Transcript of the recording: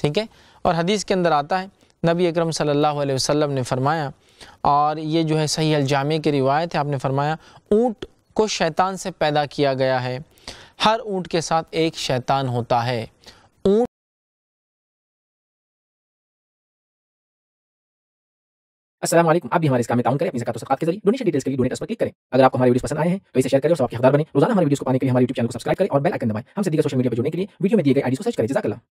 ठीक है। और हदीस के अंदर आता है नबी अकरम सल्लल्लाहु अलैहि वसल्लम ने फरमाया, और ये जो है सही अलजामे की रिवायत है, आपने फरमाया ऊँट को शैतान से पैदा किया गया है, हर ऊँट के साथ एक शैतान होता है, ऊँट अस्सलाम वालेकुम। आप भी हमारे इस काम में ताउन करें अपनी ज़कात और सदक़ात के जरिए। डोनेशन डिटेल्स के लिए डोनेट पर क्लिक करें। अगर आपको हमारे वीडियोस पसंद आए हैं तो इसे शेयर करें और सबके हकदार बने। रोजाना हमारे वीडियोस को पाने के लिए हमारे YouTube चैनल को सब्सक्राइब करें और बेल आइकन दबाएं। हमसे दीगर सोशल मीडिया पर जुड़ने के लिए वीडियो में दिए गए आईडी को सर्च करें। जज़ाकल्लाह।